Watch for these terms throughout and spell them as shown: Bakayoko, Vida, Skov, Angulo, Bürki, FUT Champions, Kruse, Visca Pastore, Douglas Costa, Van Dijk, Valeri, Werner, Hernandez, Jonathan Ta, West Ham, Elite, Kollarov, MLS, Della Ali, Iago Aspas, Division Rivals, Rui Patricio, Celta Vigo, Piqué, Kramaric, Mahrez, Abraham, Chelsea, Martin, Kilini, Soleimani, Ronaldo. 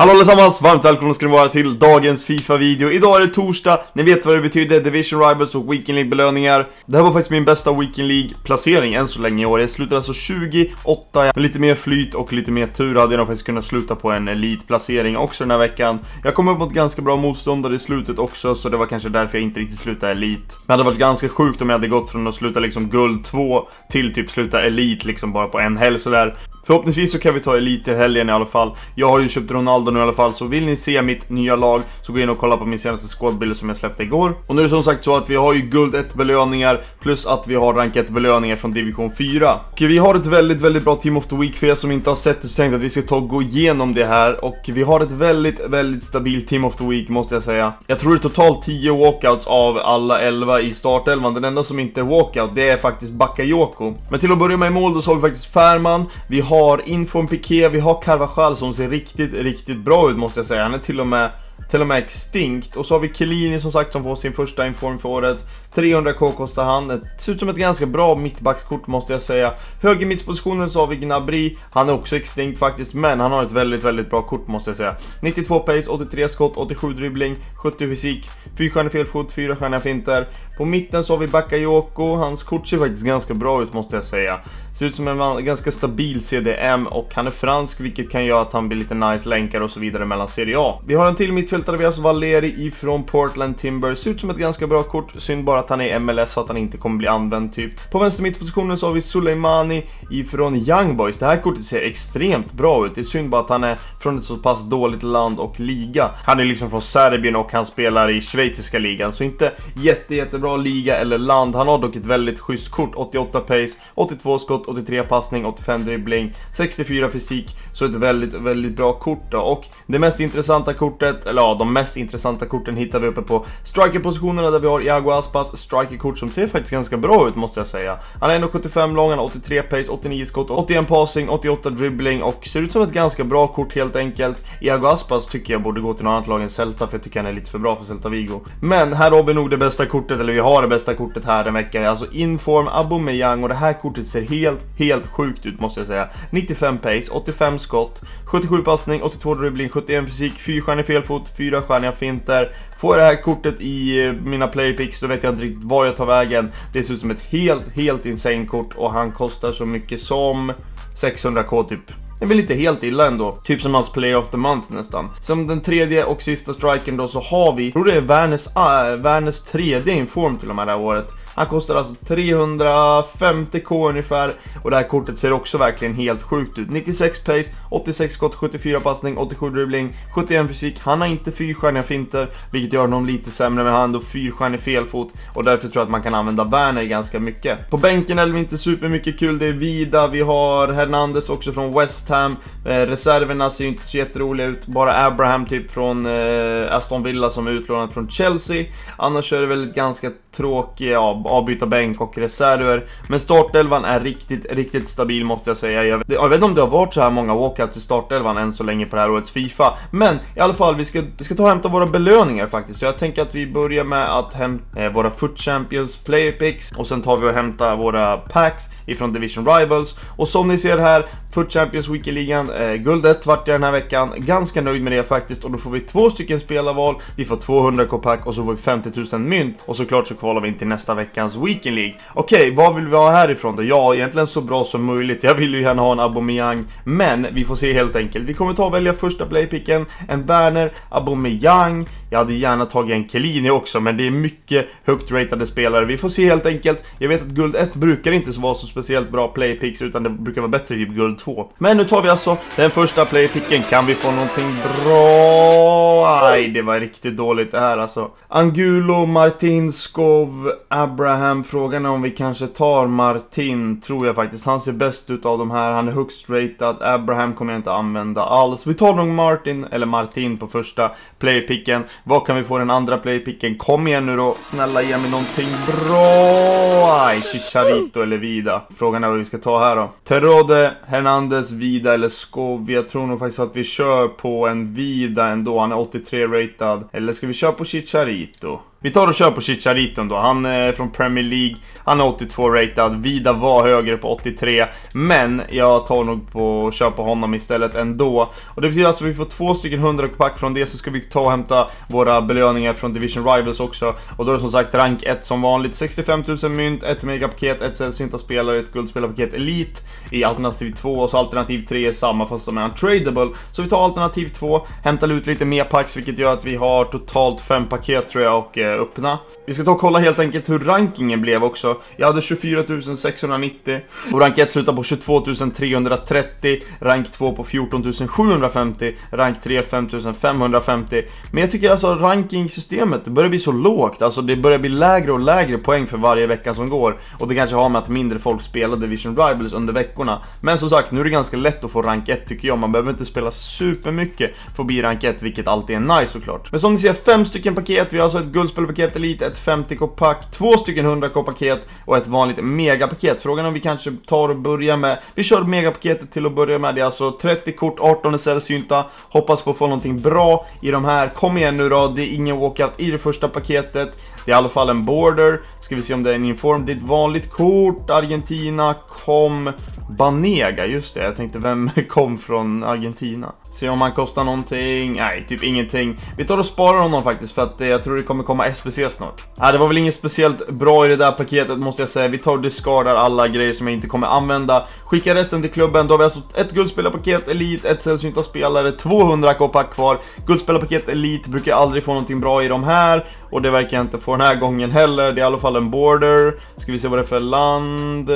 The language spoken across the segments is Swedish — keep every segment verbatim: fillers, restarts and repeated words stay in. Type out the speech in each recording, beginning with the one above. Hallå allesammans, varmt välkomna ska ni vara till dagens FIFA-video. Idag är det torsdag, ni vet vad det betyder, Division Rivals och Weekend League-belöningar. Det här var faktiskt min bästa Weekend League-placering än så länge i år. Jag slutade alltså tjugoåtta, med lite mer flyt och lite mer tur hade jag nog faktiskt kunnat sluta på en Elite-placering också den här veckan. Jag kom upp mot ganska bra motståndare i slutet också, så det var kanske därför jag inte riktigt slutade Elite. Men det hade varit ganska sjukt om jag hade gått från att sluta liksom guld två till typ sluta Elite liksom bara på en helg sådär. Förhoppningsvis så kan vi ta Elite i helgen i alla fall. Jag har ju köpt Ronaldo nu i alla fall, så vill ni se mitt nya lag så gå in och kolla på min senaste squadbild som jag släppte igår. Och nu är det som sagt så att vi har ju guld ett belöningar plus att vi har rankat belöningar från division fyra. Och vi har ett väldigt väldigt bra team of the week för er som inte har sett det, så tänkte att vi ska ta och gå igenom det här. Och vi har ett väldigt väldigt stabilt team of the week måste jag säga. Jag tror det är totalt tio walkouts av alla elva i startelvan. Den enda som inte är walkout det är faktiskt Bakayoko. Men till att börja med i mål då så har vi faktiskt Färman. Vi har Vi har info Piqué, vi har Carvajal som ser riktigt, riktigt bra ut måste jag säga. Han är till och med, till och med extinkt. Och så har vi Kilini som sagt som får sin första inform för året. trehundra k kostar han. Det ser ut som ett ganska bra mittbackskort måste jag säga. Höger mittpositionen så har vi Gnabry. Han är också extinkt faktiskt, men han har ett väldigt väldigt bra kort måste jag säga. nittiotvå pace, åttiotre skott, åttiosju dribbling, sjuttio fysik, fyrstjärnig felfot, fyrstjärniga finter. På mitten så har vi Bakayoko. Hans kort ser faktiskt ganska bra ut måste jag säga. Ser ut som en ganska stabil C D M och han är fransk vilket kan göra att han blir lite nice länkar och så vidare mellan Serie A. Vi har en till mittfältare, vi har alltså Valeri ifrån Portland Timber. Ser ut som ett ganska bra kort, synd bara att han är M L S så att han inte kommer bli använd typ. På vänster mittpositionen så har vi Soleimani ifrån Young Boys. Det här kortet ser extremt bra ut, det är synd bara att han är från ett så pass dåligt land och liga. Han är liksom från Serbien och han spelar i schweiziska ligan, så inte jätte jättebra liga eller land. Han har dock ett väldigt schysst kort, åttioåtta pace, åttiotvå skott, åttiotre passning, åttiofem dribbling, sextiofyra fysik, så ett väldigt väldigt bra kort då. Och det mest intressanta kortet, eller ja, de mest intressanta korten hittar vi uppe på strikerpositionerna där vi har Iago Aspas strikerkort som ser faktiskt ganska bra ut måste jag säga. Han är en komma sjuttiofem lång, han har åttiotre pace, åttionio skott, åttioen passing, åttioåtta dribbling och ser ut som ett ganska bra kort helt enkelt. Iago Aspas tycker jag borde gå till något annat lag än Celta, för jag tycker han är lite för bra för Celta Vigo. Men här har vi nog det bästa kortet, eller vi har det bästa kortet här den veckan, alltså inform Abomeyang, och det här kortet ser helt Helt, helt sjukt ut måste jag säga. nittiofem pace, åttiofem skott, sjuttiosju passning, åttiotvå dribbling, sjuttioen fysik, fyrstjärnig felfot, fyrstjärniga finter. Får jag det här kortet i mina playpicks då vet jag inte riktigt var jag tar vägen. Det ser ut som ett helt, helt insane kort och han kostar så mycket som sexhundra k typ. Det blir lite helt illa ändå, typ som hans player of the month nästan. Som den tredje och sista strikern då så har vi, jag tror det är Värnes, äh, Värnes tredje inform till och med det här året. Han kostar alltså trehundrafemtio k ungefär och det här kortet ser också verkligen helt sjukt ut. nittiosex pace, åttiosex skott, sjuttiofyra passning, åttiosju dribbling, sjuttioen fysik. Han har inte fyrstjärniga finter vilket gör honom lite sämre, men han har ändå fyrstjärnig felfot och därför tror jag att man kan använda Werner ganska mycket. På bänken är det inte super mycket kul, det är Vida, vi har Hernandez också från West Ham. Eh, reserverna ser ju inte så jätteroliga ut, bara Abraham typ från eh, Aston Villa som är utlånad från Chelsea. Annars är det väl ganska tråkig ja, avbyta bänk och reserver. Men startelvan är riktigt, riktigt stabil måste jag säga. Jag vet, jag vet inte om det har varit så här många walkouts i startelvan än så länge på det här årets FIFA. Men i alla fall, vi ska, vi ska ta och hämta våra belöningar faktiskt. Så jag tänker att vi börjar med att hämta eh, våra FUT Champions player picks. Och sen tar vi och hämtar våra packs ifrån Division Rivals. Och som ni ser här, FUT Champions Weekligan, eh, guldet vart jag den här veckan. Ganska nöjd med det faktiskt. Och då får vi två stycken spelarval. Vi får tvåhundra k pack och så får vi femtio tusen mynt. Och såklart så kvalar vi in till nästa veckans Weekend League. Okej, vad vill vi ha härifrån då? Ja, egentligen så bra som möjligt. Jag vill ju gärna ha en Abomeyang, men vi får se helt enkelt. Vi kommer ta och välja första playpicken, en Werner, Abomeyang. Jag hade gärna tagit en Kilini också, men det är mycket högt ratade spelare. Vi får se helt enkelt. Jag vet att guld ett brukar inte så vara så speciellt bra playpicks, utan det brukar vara bättre i guld två. Men nu tar vi alltså den första playpicken. Kan vi få någonting bra? Nej, det var riktigt dåligt det här alltså. Angulo, Martin, Skov, Abraham. Frågan är om vi kanske tar Martin, tror jag faktiskt. Han ser bäst ut av de här. Han är högst ratad. Abraham kommer jag inte använda alls. Vi tar nog Martin, eller Martin på första playpicken. Vad kan vi få den andra playpicken? Kom igen nu då. Snälla ge mig någonting bra. Aj, Chicharito eller Vida. Frågan är vad vi ska ta här då. Terode, Hernandez, Vida eller Skov. Jag tror nog faktiskt att vi kör på en Vida ändå. Han är åttiotre ratad. Eller ska vi köra på Chicharito? Vi tar och kör på Chicharito då. Han är från Premier League. Han är åttiotvå ratad. Vida var högre på åttiotre. Men jag tar nog på att köpa honom istället ändå. Och det betyder alltså att vi får två stycken hundra pack från det. Så ska vi ta och hämta våra belöningar från Division Rivals också. Och då är det som sagt rank ett som vanligt. sextiofem tusen mynt, ett megapaket, ett sällsynta spelare, ett guldspelarpaket Elite. I alternativ två och så alternativ tre är samma fast de är untradable. Så vi tar alternativ två. Hämtar ut lite mer packs vilket gör att vi har totalt fem paket tror jag och öppna. Vi ska ta och kolla helt enkelt hur rankingen blev också. Jag hade tjugofyra tusen sexhundranittio och rank ett slutar på tjugotvå tusen trehundratrettio, rank två på fjorton tusen sjuhundrafemtio, rank tre fem tusen femhundrafemtio. Men jag tycker alltså rankingsystemet börjar bli så lågt, alltså det börjar bli lägre och lägre poäng för varje vecka som går, och det kanske har med att mindre folk spelar Division Rivals under veckorna. Men som sagt, nu är det ganska lätt att få rank ett tycker jag, man behöver inte spela supermycket för att bli rank ett, vilket alltid är nice såklart. Men som ni ser, fem stycken paket, vi har alltså ett guldspel paket Elite, ett femtio k pack, två stycken hundra k paket och ett vanligt megapaket. Frågan om vi kanske tar och börjar med, vi kör megapaketet till att börja med. Det är alltså trettio kort, arton är sällsynta. Hoppas på att få någonting bra i de här. Kom igen nu då, det är ingen walkout i det första paketet. Det är i alla fall en border. Ska vi se om det är en inform. Det är ett vanligt kort, Argentina, kom Banega, just det. Jag tänkte, vem kom från Argentina? Se om han kostar någonting. Nej, typ ingenting. Vi tar och sparar honom faktiskt för att eh, jag tror det kommer komma S P C snart. Nej, det var väl inget speciellt bra i det där paketet måste jag säga. Vi tar och discardar alla grejer som jag inte kommer använda. Skickar resten till klubben. Då har vi alltså ett guldspelarpaket Elite, ett sällsynta spelare, tvåhundra k pack kvar. Guldspelarpaket Elite brukar aldrig få någonting bra i de här. Och det verkar jag inte få den här gången heller. Det är i alla fall en border. Ska vi se vad det är för land.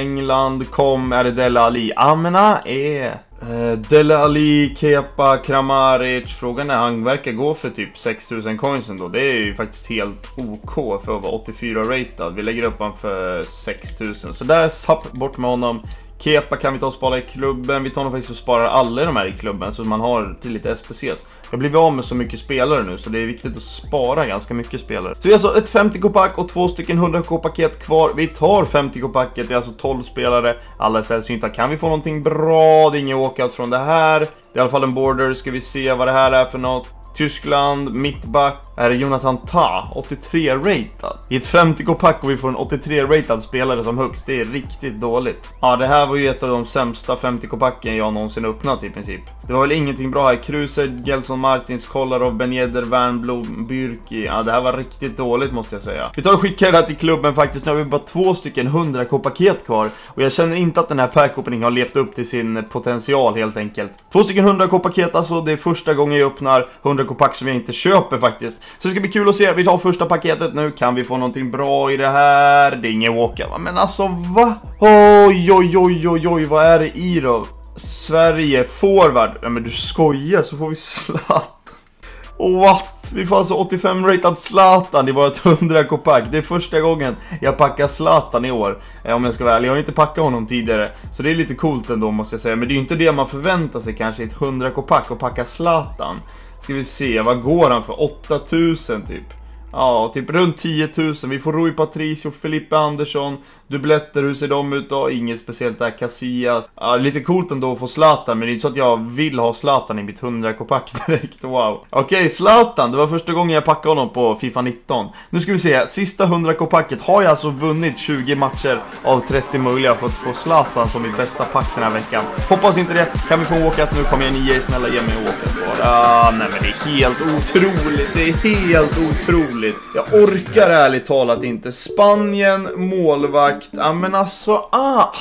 England, kom. Är det Della Ali? Amena är... Eh, Della Ali, Kepa, Kramaric. Frågan är, han verkar gå för typ sex tusen coins ändå. Det är ju faktiskt helt OK för att vara åttiofyra ratad. Vi lägger upp han för sex tusen. Så där, sapp bort med honom. Kepa kan vi ta och spara i klubben. Vi tar nog faktiskt och sparar alla de här i klubben så man har till lite S P Cs. Jag blir av med så mycket spelare nu så det är viktigt att spara ganska mycket spelare. Så det är alltså ett femtio k pack och två stycken hundra k paket kvar. Vi tar femtio k packet, det är alltså tolv spelare. Alla är sällsynta. Kan vi få någonting bra? Det är ingen walkout från det här. Det är i alla fall en border. Ska vi se vad det här är för något. Tyskland, mittback. Är det Jonathan Ta? åttiotre ratad. I ett femtio k pack och vi får en åttiotre ratad spelare som högst. Det är riktigt dåligt. Ja, det här var ju ett av de sämsta femtio k packen jag någonsin öppnat i princip. Det var väl ingenting bra här. Kruse, Gelson, Martins, Kollarov, Benjeder, Wernblom, Bürki. Ja, det här var riktigt dåligt måste jag säga. Vi tar och skickar det här till klubben faktiskt. Nu har vi bara två stycken hundra k paket kvar. Och jag känner inte att den här pack-openingen har levt upp till sin potential helt enkelt. Två stycken hundra k paket alltså. Det är första gången jag öppnar hundra k pack som jag inte köper faktiskt. Så det ska bli kul att se. Vi tar första paketet nu. Kan vi få någonting bra i det här? Det är ingen walkout. Men alltså, va? Oj, oj, oj, oj, oj. Vad är det i då? Sverige forward. Nej, men du skojar, så får vi slatt. What? Vi får alltså åttiofem ratad Zlatan i vårt hundra k pack. Det är första gången jag packar Zlatan i år. Om jag ska vara ärlig, jag har inte packat honom tidigare. Så det är lite coolt ändå måste jag säga. Men det är ju inte det man förväntar sig kanske i ett hundra k pack och packa Zlatan. Ska vi se, vad går han för? åtta tusen typ. Ja, typ runt tio tusen. Vi får Rui Patricio, Felipe Andersson. Dubbletter, hur ser de ut då? Inget speciellt där, Casillas. Ja, lite coolt ändå att få Zlatan, men det är inte så att jag vill ha Zlatan i mitt hundra k pack direkt, wow. Okej, okay, Zlatan, det var första gången jag packade honom på FIFA nitton. Nu ska vi se, sista hundra k packet har jag alltså vunnit tjugo matcher av trettio möjliga för att få Zlatan som mitt bästa pack den här veckan. Hoppas inte det, kan vi få walkout nu? Kom igen, I A, snälla ge mig walkout bara. Ah, nej men det är helt otroligt, det är helt otroligt. Jag orkar ärligt talat inte. Spanien, målvakt. Ja men alltså, ah,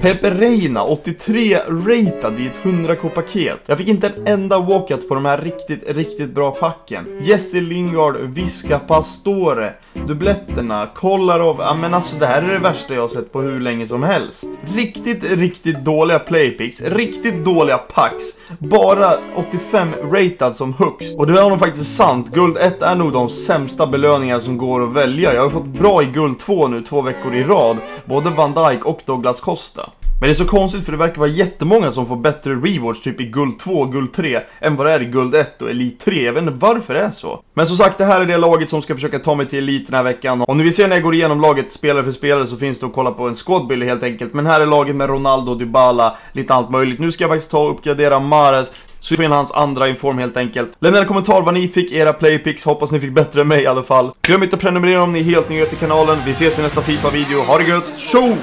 Pepe Reina, åttiotre ratad i ett hundra k paket. Jag fick inte en enda walkout på de här riktigt, riktigt bra packen. Jesse Lingard, Visca Pastore, dubbletterna, Kollarov. Ja men alltså, det här är det värsta jag har sett på hur länge som helst. Riktigt, riktigt dåliga playpicks, riktigt dåliga packs. Bara åttiofem ratad som högst. Och det var nog faktiskt sant, guld ett är nog de sämsta belöningar som går att välja. Jag har fått bra i guld två nu, två veckor i rad. Både Van Dijk och Douglas Costa. Men det är så konstigt för det verkar vara jättemånga som får bättre rewards typ i guld två och guld tre än vad det är i guld ett och Elite tre. Jag vet inte varför det är så. Men som sagt, det här är det laget som ska försöka ta mig till Elite den här veckan. Om ni vill se när jag går igenom laget spelare för spelare så finns det att kolla på en squadbild helt enkelt. Men här är laget med Ronaldo, Dybala, lite allt möjligt. Nu ska jag faktiskt ta och uppgradera Mahrez. Så vi får in hans andra inform helt enkelt. Lämna en kommentar vad ni fick era playpicks. Hoppas ni fick bättre än mig i alla fall. Glöm inte att prenumerera om ni är helt nya till kanalen. Vi ses i nästa FIFA-video. Ha det gött, tjo!